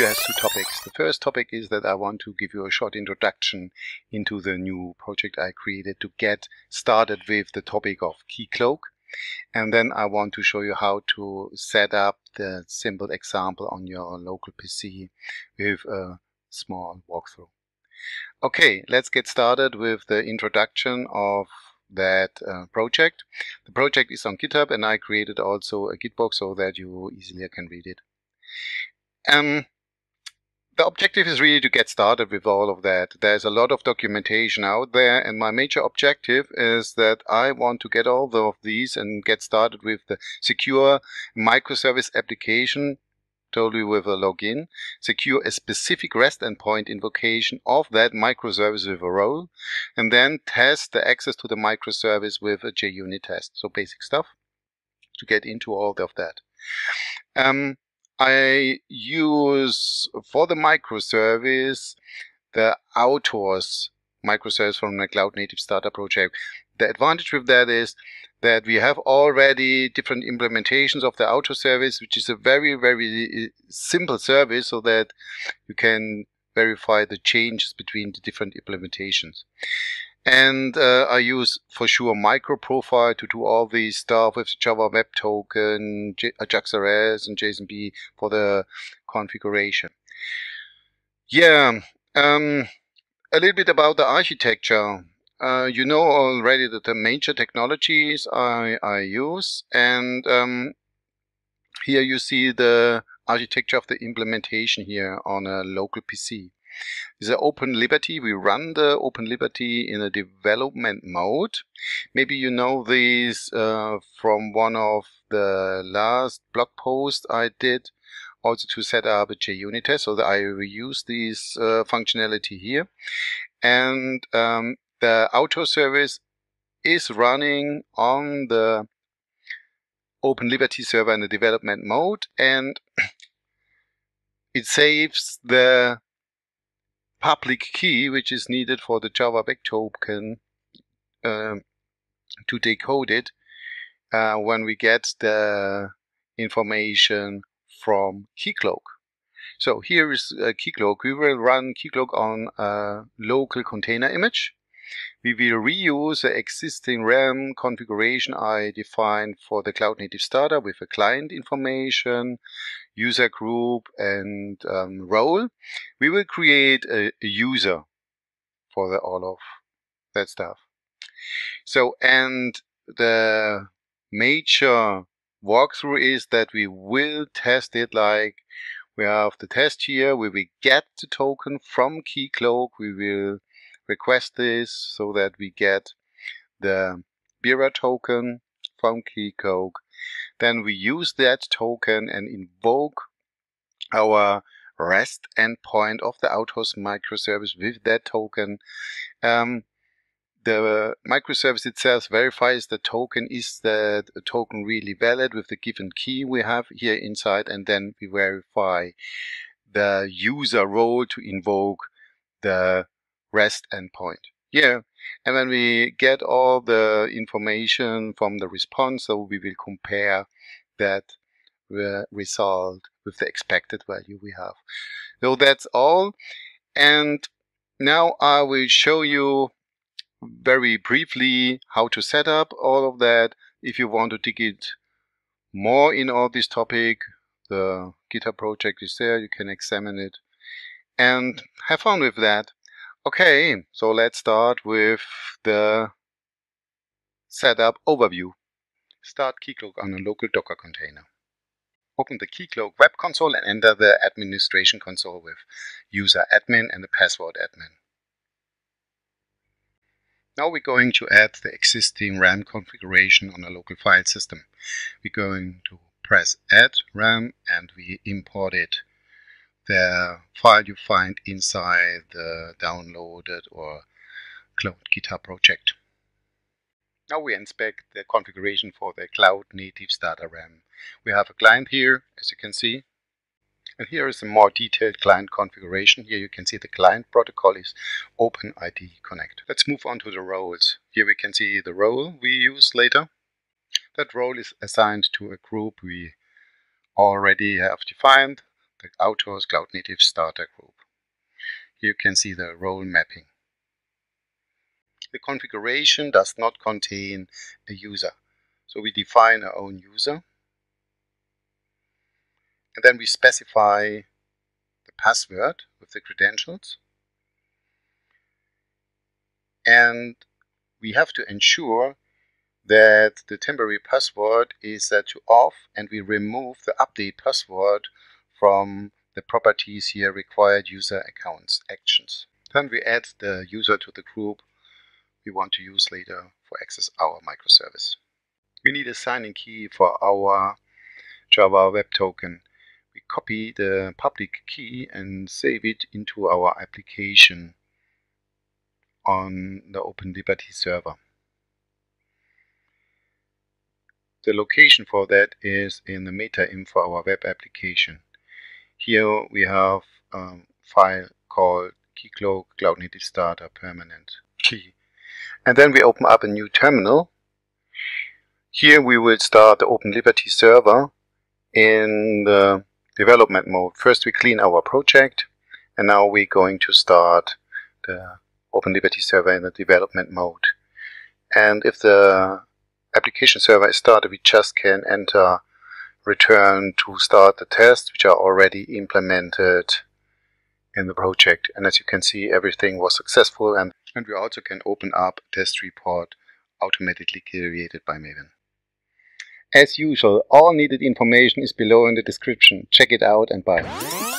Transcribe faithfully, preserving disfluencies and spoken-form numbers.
video has two topics. The first topic is that I want to give you a short introduction into the new project I created to get started with the topic of key cloak. And then I want to show you how to set up the simple example on your local P C with a small walkthrough. Okay, let's get started with the introduction of that uh, project. The project is on GitHub, and I created also a GitBox so that you easily can read it. Um, the objective is really to get started with all of that. There's a lot of documentation out there, and my major objective is that I want to get all of these and get started with the secure microservice application, totally with a login, secure a specific REST endpoint invocation of that microservice with a role, and then test the access to the microservice with a JUnit test. So basic stuff to get into all of that. Um, I use for the microservice the Autos microservice from the Cloud Native Startup project. The advantage with that is that we have already different implementations of the Autos service, which is a very, very simple service so that you can verify the changes between the different implementations. And uh, I use for sure MicroProfile to do all these stuff with Java Web Token, J A X R S, and JSONB for the configuration. Yeah, um, a little bit about the architecture. Uh, you know already that the major technologies I, I use, and um, here you see the architecture of the implementation here on a local P C. The Open Liberty, we run the Open Liberty in a development mode. Maybe you know these uh, from one of the last blog posts I did, also to set up a JUnit test, so that I reuse this uh, functionality here. And um, the auto service is running on the Open Liberty server in the development mode, and it saves the public key which is needed for the Java Web Token uh, to decode it uh, when we get the information from KeyCloak. So here is uh, KeyCloak. We will run KeyCloak on a local container image. We will reuse the existing RAM configuration I defined for the Cloud Native Startup with a client information, user group, and um, role. We will create a, a user for the, all of that stuff. So, and the major walkthrough is that we will test it like we have the test here. We will get the token from KeyCloak. We will request this so that we get the Bira token from KeyCloak. Then we use that token and invoke our REST endpoint of the Autos microservice with that token. Um, the microservice itself verifies the token. Is that token really valid with the given key we have here inside? And then we verify the user role to invoke the REST endpoint. Yeah, and when we get all the information from the response, so we will compare that re result with the expected value we have. So that's all. And now I will show you very briefly how to set up all of that. If you want to dig it more in all this topic, the GitHub project is there. You can examine it and have fun with that. Okay, so let's start with the setup overview. Start KeyCloak on a local Docker container. Open the KeyCloak web console and enter the administration console with user admin and the password admin. Now we're going to add the existing RAM configuration on a local file system. We're going to press add RAM and we import it. The file you find inside the downloaded or cloned GitHub project. Now we inspect the configuration for the Cloud Native Starter RAM. We have a client here, as you can see. And here is a more detailed client configuration. Here you can see the client protocol is OpenID Connect. Let's move on to the roles. Here we can see the role we use later. That role is assigned to a group we already have defined. the Autos Cloud Native Starter Group. Here you can see the role mapping. The configuration does not contain a user. So we define our own user. And then we specify the password with the credentials. And we have to ensure that the temporary password is set to off, and we remove the update password from the properties here, required user accounts actions. Then we add the user to the group we want to use later for access our microservice. We need a signing key for our Java Web Token. We copy the public key and save it into our application on the Open Liberty server. The location for that is in the meta info for our web application. Here we have a file called keycloak cloud native starter permanent key. And then we open up a new terminal. Here we will start the Open Liberty server in the development mode. First we clean our project, and now we're going to start the Open Liberty server in the development mode. And if the application server is started, we just can enter return to start the tests, which are already implemented in the project. And as you can see, everything was successful, and, and we also can open up a test report automatically created by Maven. As usual, all needed information is below in the description. Check it out and bye.